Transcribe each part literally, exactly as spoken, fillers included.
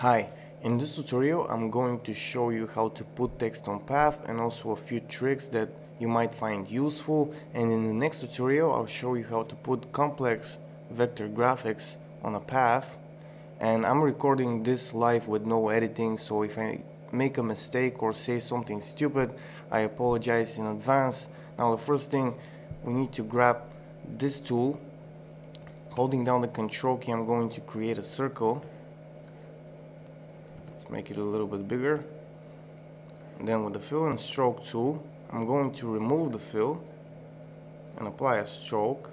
Hi, in this tutorial I'm going to show you how to put text on path and also a few tricks that you might find useful, and in the next tutorial I'll show you how to put complex vector graphics on a path. And I'm recording this live with no editing, so if I make a mistake or say something stupid, I apologize in advance. Now the first thing, we need to grab this tool. Holding down the control key, I'm going to create a circle. Let's make it a little bit bigger. And then with the fill and stroke tool, I'm going to remove the fill and apply a stroke.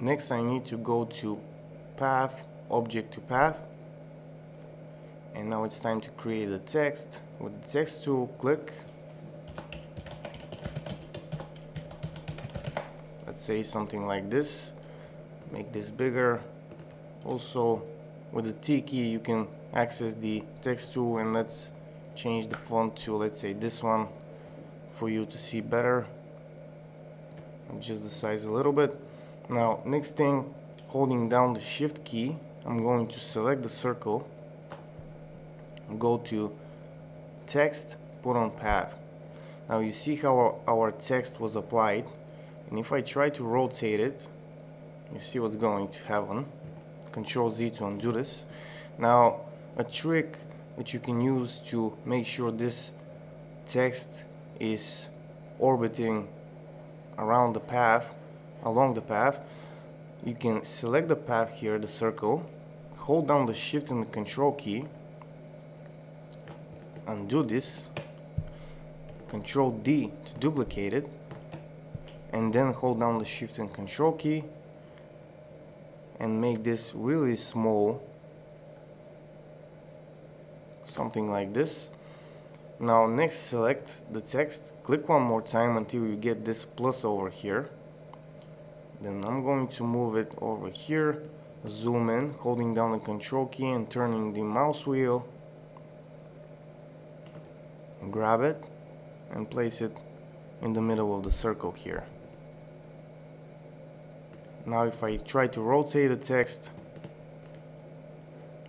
Next I need to go to path, object to path. And now it's time to create a text. With the text tool, click. Let's say something like this. Make this bigger. Also, with the T key, you can access the text tool, and let's change the font to, let's say, this one for you to see better. Adjust the size a little bit. Now, next thing, holding down the shift key, I'm going to select the circle. Go to text, put on path. Now you see how our, our text was applied, and if I try to rotate it, you see what's going to happen. Control Z to undo this. Now a trick that you can use to make sure this text is orbiting around the path, along the path, you can select the path here, the circle, hold down the shift and the control key, undo this, control D to duplicate it, and then hold down the shift and control key and make this really small, something like this. Now next, select the text, click one more time until you get this plus over here, then I'm going to move it over here, zoom in, holding down the control key and turning the mouse wheel. Grab it and place it in the middle of the circle here. Now if I try to rotate the text,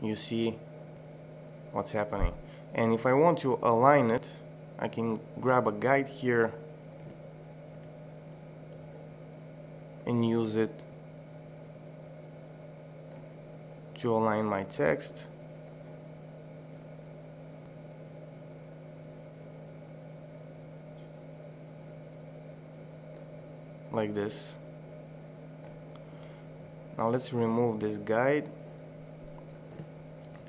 you see what's happening. And if I want to align it, I can grab a guide here and use it to align my text. Like this. Now let's remove this guide.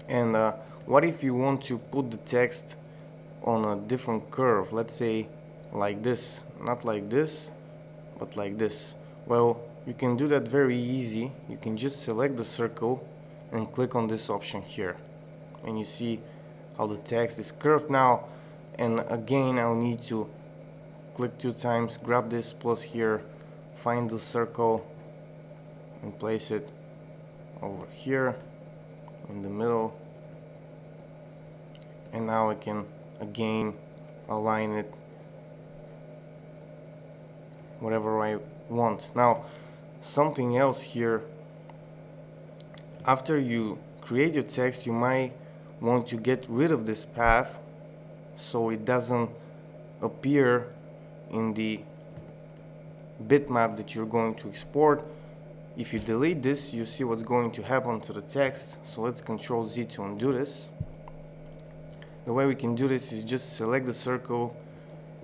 And uh, what if you want to put the text on a different curve? Let's say like this, not like this, but like this. Well, you can do that very easy. You can just select the circle and click on this option here, and you see how the text is curved now. And again, I'll need to click two times, grab this plus here, find the circle and place it over here in the middle, and now I can again align it whatever I want. Now something else here, after you create your text you might want to get rid of this path so it doesn't appear in the bitmap that you're going to export. If you delete this, you see what's going to happen to the text. So let's control Z to undo this. The way we can do this is just select the circle,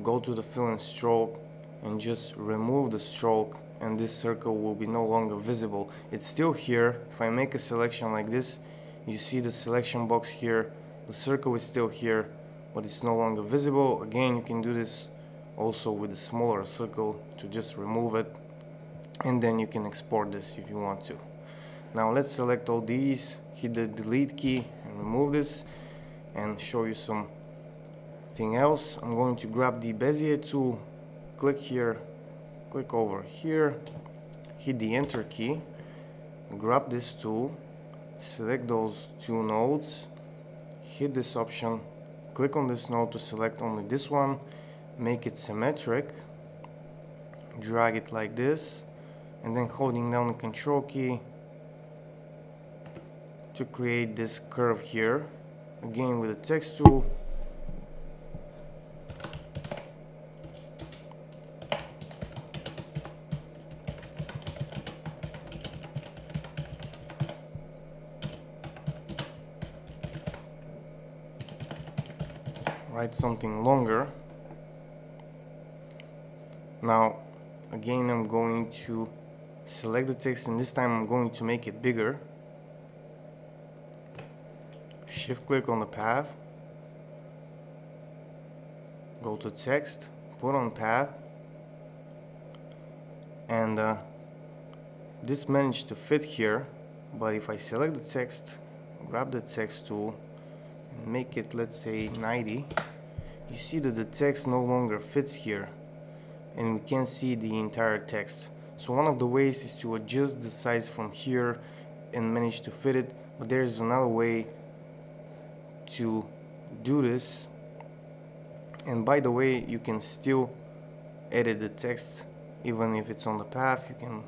go to the fill and stroke and just remove the stroke, and this circle will be no longer visible. It's still here. If I make a selection like this, you see the selection box here, the circle is still here but it's no longer visible. Again, you can do this also with a smaller circle to just remove it, and then you can export this if you want to. Now let's select all these, hit the delete key and remove this, and show you something else. I'm going to grab the Bezier tool, click here, click over here, hit the enter key, grab this tool, select those two nodes, hit this option, click on this node to select only this one, make it symmetric, drag it like this, and then holding down the control key to create this curve here. Again with the text tool, write something longer. Now again I'm going to select the text, and this time I'm going to make it bigger. Shift click on the path, go to text, put on path, and uh, this managed to fit here. But if I select the text, grab the text tool and make it, let's say, ninety, you see that the text no longer fits here and we can't see the entire text. So one of the ways is to adjust the size from here and manage to fit it, but there is another way to do this. And by the way, you can still edit the text even if it's on the path. You can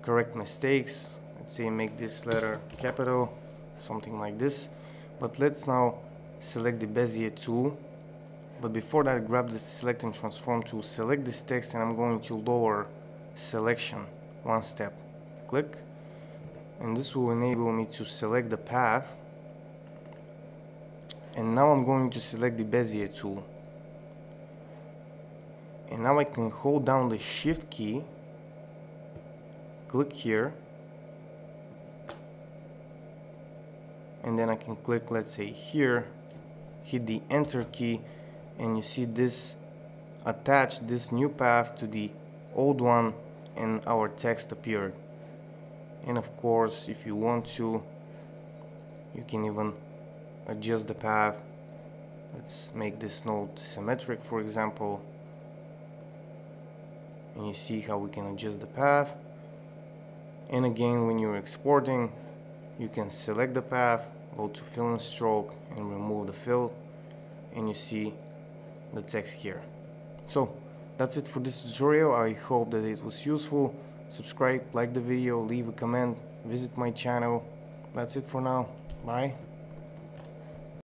correct mistakes. Let's say make this letter capital, something like this. But let's now select the Bezier tool, but before that grab the select and transform tool, select this text, and I'm going to lower selection one step, click, and this will enable me to select the path. And now I'm going to select the Bezier tool, and now I can hold down the shift key, click here, and then I can click, let's say, here, hit the enter key, and you see this attached this new path to the old one, and our text appeared. And of course, if you want to, you can even adjust the path. Let's make this node symmetric, for example, and you see how we can adjust the path. And again, when you're exporting, you can select the path, go to fill and stroke, and remove the fill, and you see the text here. So that's it for this tutorial. I hope that it was useful. Subscribe, like the video, leave a comment, visit my channel. That's it for now. Bye.